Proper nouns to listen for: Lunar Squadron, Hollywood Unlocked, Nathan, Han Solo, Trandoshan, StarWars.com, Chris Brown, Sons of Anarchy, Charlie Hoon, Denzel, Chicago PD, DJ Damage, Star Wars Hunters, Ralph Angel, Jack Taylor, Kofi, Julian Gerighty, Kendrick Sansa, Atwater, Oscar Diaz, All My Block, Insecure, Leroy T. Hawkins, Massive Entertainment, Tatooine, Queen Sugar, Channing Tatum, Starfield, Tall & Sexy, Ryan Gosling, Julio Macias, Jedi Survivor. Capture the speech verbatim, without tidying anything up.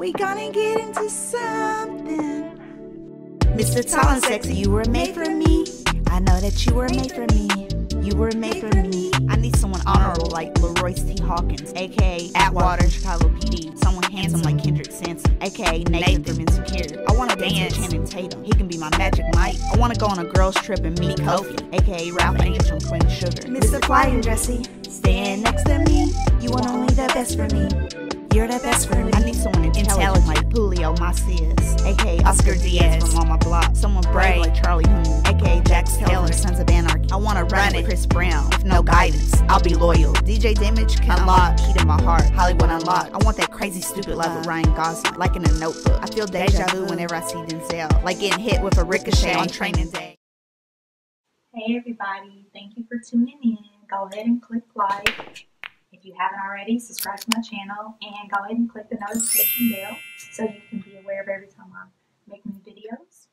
We gonna get into something. Mister Tall and Sexy, you were made for me. I know that you were made for me. You were made for me. I need someone honorable like Leroy T. Hawkins, a k a. Atwater, Chicago P D. Someone handsome like Kendrick Sansa, a k a. Nathan from Insecure. I want to dance with Channing Tatum. He can be my Magic Mike. I want to go on a girls trip and meet Kofi, a k a. Ralph Angel from Queen Sugar. Mister Flying Dressy, stand next to me. You want only the best for me. You're the best for me. I need someone intelligent like Julio Macias, a k a. Oscar Diaz from All My Block. Someone brave like Charlie Hoon, a k a. Jack Taylor, Sons of Anarchy. I want to run with Chris Brown. With no guidance, I'll be loyal. D J Damage can unlock the key to my heart. Hollywood Unlocked. I want that crazy, stupid love with Ryan Gosling, like in a notebook. I feel deja vu whenever I see Denzel, like getting hit with a ricochet on training day. Hey everybody, thank you for tuning in. Go ahead and click like. If you haven't already, subscribe to my channel and go ahead and click the notification bell so you can be aware of every time I make new videos.